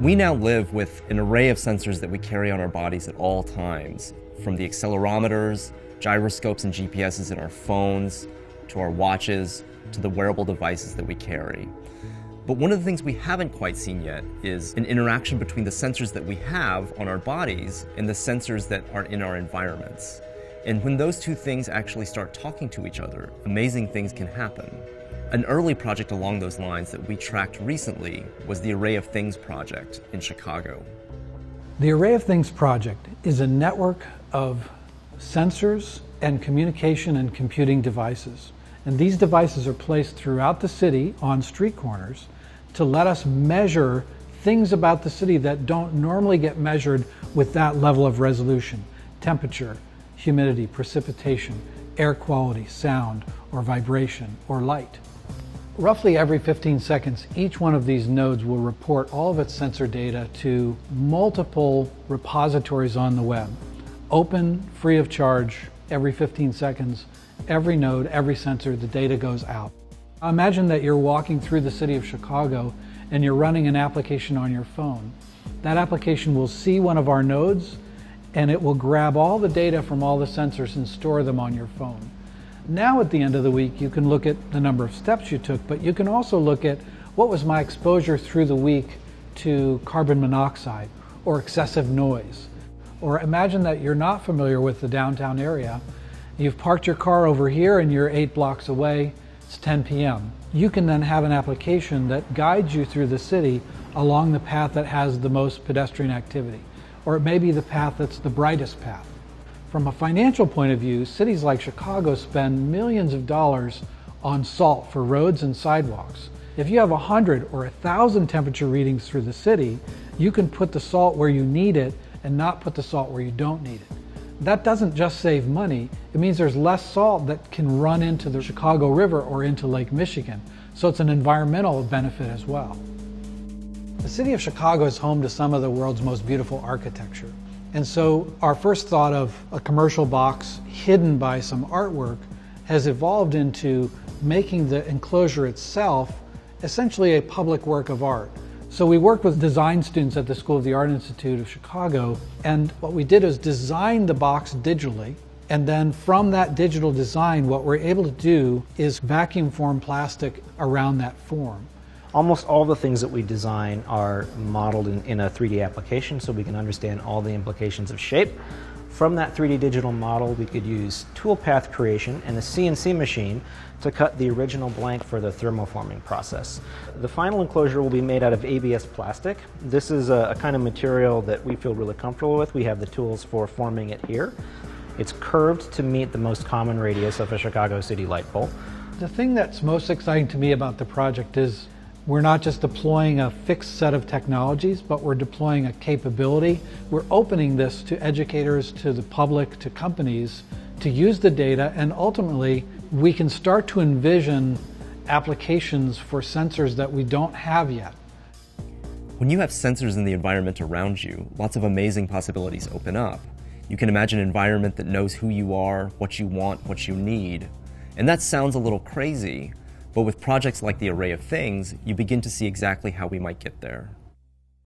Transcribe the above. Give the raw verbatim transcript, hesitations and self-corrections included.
We now live with an array of sensors that we carry on our bodies at all times, from the accelerometers, gyroscopes and G P Ses in our phones, to our watches, to the wearable devices that we carry. But one of the things we haven't quite seen yet is an interaction between the sensors that we have on our bodies and the sensors that are in our environments. And when those two things actually start talking to each other, amazing things can happen. An early project along those lines that we tracked recently was the Array of Things project in Chicago. The Array of Things project is a network of sensors and communication and computing devices. And these devices are placed throughout the city on street corners to let us measure things about the city that don't normally get measured with that level of resolution: temperature, humidity, precipitation, air quality, sound, or vibration, or light. Roughly every fifteen seconds, each one of these nodes will report all of its sensor data to multiple repositories on the web. Open, free of charge, every fifteen seconds, every node, every sensor, the data goes out. Imagine that you're walking through the city of Chicago and you're running an application on your phone. That application will see one of our nodes and it will grab all the data from all the sensors and store them on your phone. Now at the end of the week, you can look at the number of steps you took, but you can also look at what was my exposure through the week to carbon monoxide or excessive noise. Or imagine that you're not familiar with the downtown area. You've parked your car over here and you're eight blocks away, it's ten p m You can then have an application that guides you through the city along the path that has the most pedestrian activity, or it may be the path that's the brightest path. From a financial point of view, cities like Chicago spend millions of dollars on salt for roads and sidewalks. If you have a hundred or a thousand temperature readings through the city, you can put the salt where you need it and not put the salt where you don't need it. That doesn't just save money, it means there's less salt that can run into the Chicago River or into Lake Michigan. So it's an environmental benefit as well. The city of Chicago is home to some of the world's most beautiful architecture. And so our first thought of a commercial box hidden by some artwork has evolved into making the enclosure itself essentially a public work of art. So we worked with design students at the School of the Art Institute of Chicago, and what we did is design the box digitally, and then from that digital design, what we're able to do is vacuum form plastic around that form. Almost all the things that we design are modeled in, in a three D application, so we can understand all the implications of shape. From that three D digital model, we could use tool path creation and a C N C machine to cut the original blank for the thermoforming process. The final enclosure will be made out of A B S plastic. This is a, a kind of material that we feel really comfortable with. We have the tools for forming it here. It's curved to meet the most common radius of a Chicago city light pole. The thing that's most exciting to me about the project is we're not just deploying a fixed set of technologies, but we're deploying a capability. We're opening this to educators, to the public, to companies, to use the data, and ultimately we can start to envision applications for sensors that we don't have yet. When you have sensors in the environment around you, lots of amazing possibilities open up. You can imagine an environment that knows who you are, what you want, what you need. And that sounds a little crazy, but with projects like the Array of Things, you begin to see exactly how we might get there.